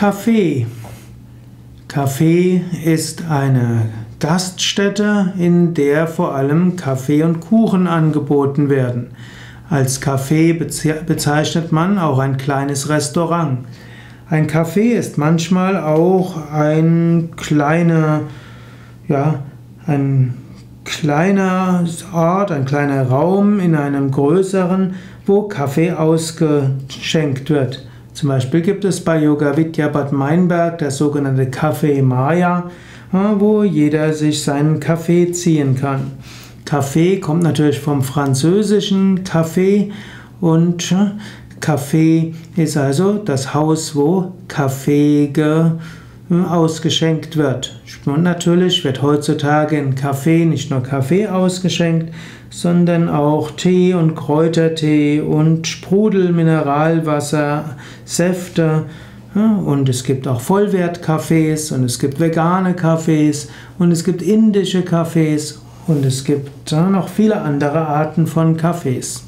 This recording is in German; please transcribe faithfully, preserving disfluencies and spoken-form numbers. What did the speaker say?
Café. Café ist eine Gaststätte, in der vor allem Kaffee und Kuchen angeboten werden. Als Café bezeichnet man auch ein kleines Restaurant. Ein Café ist manchmal auch ein kleiner, ja, ein kleiner Ort, ein kleiner Raum in einem größeren, wo Kaffee ausgeschenkt wird. Zum Beispiel gibt es bei Yoga Vidya Bad Meinberg das sogenannte Café Maya, wo jeder sich seinen Kaffee ziehen kann. Kaffee kommt natürlich vom französischen Café und Café ist also das Haus, wo Kaffee ausgeschenkt wird. Und natürlich wird heutzutage in Café nicht nur Kaffee ausgeschenkt, sondern auch Tee und Kräutertee und Sprudel, Mineralwasser, Säfte. Und es gibt auch Vollwertcafés und es gibt vegane Cafés und es gibt indische Cafés und es gibt noch viele andere Arten von Cafés.